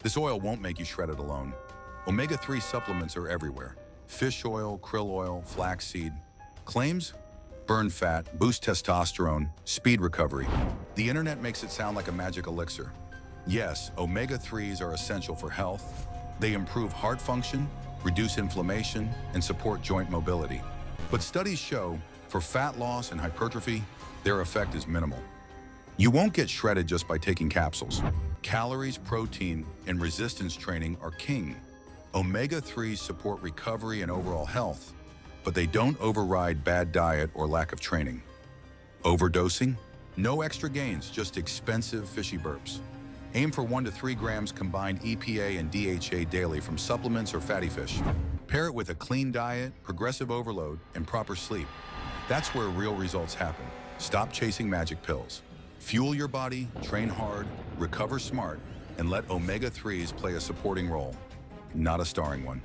This oil won't make you shred it alone. Omega-3 supplements are everywhere. Fish oil, krill oil, flaxseed. Claims? Burn fat, boost testosterone, speed recovery. The internet makes it sound like a magic elixir. Yes, omega-3s are essential for health. They improve heart function, reduce inflammation, and support joint mobility. But studies show, for fat loss and hypertrophy, their effect is minimal. You won't get shredded just by taking capsules. Calories, protein, and resistance training are king. Omega-3s support recovery and overall health, but they don't override bad diet or lack of training. Overdosing? No extra gains, just expensive fishy burps. Aim for 1 to 3 grams combined EPA and DHA daily from supplements or fatty fish. Pair it with a clean diet, progressive overload, and proper sleep. That's where real results happen. Stop chasing magic pills. Fuel your body, train hard, recover smart, and let omega-3s play a supporting role, not a starring one.